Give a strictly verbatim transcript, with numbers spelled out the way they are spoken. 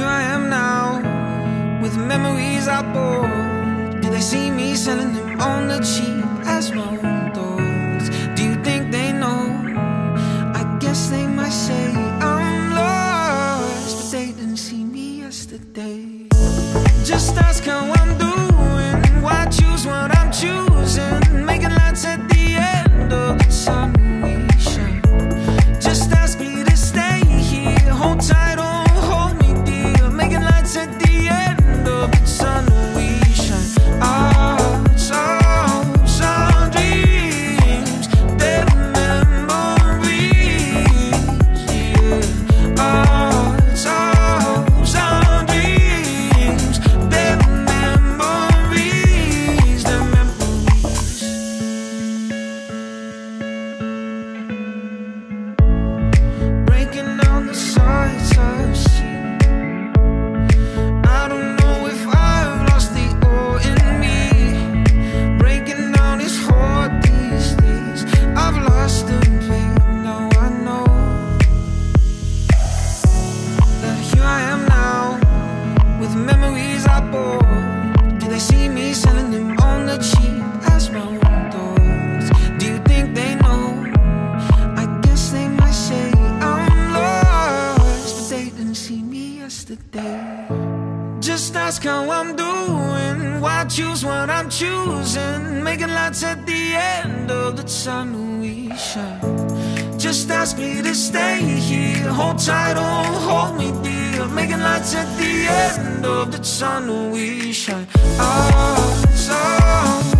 who I am now, with memories I bought. Do they see me selling them on the cheap as well? Just ask how I'm doing, why choose what I'm choosing, making lights at the end of the sun we shine. Just ask me to stay here, hold tight, oh, hold me dear, making lights at the end of the sun we shine. Our songs, our dreams, their memories, yeah. Our songs, just ask how I'm doing, why choose what I'm choosing, making lights at the end of the sun we shine. Just ask me to stay here, hold tight, oh, hold me dear, making lights at the end of the sun we shine. Oh, so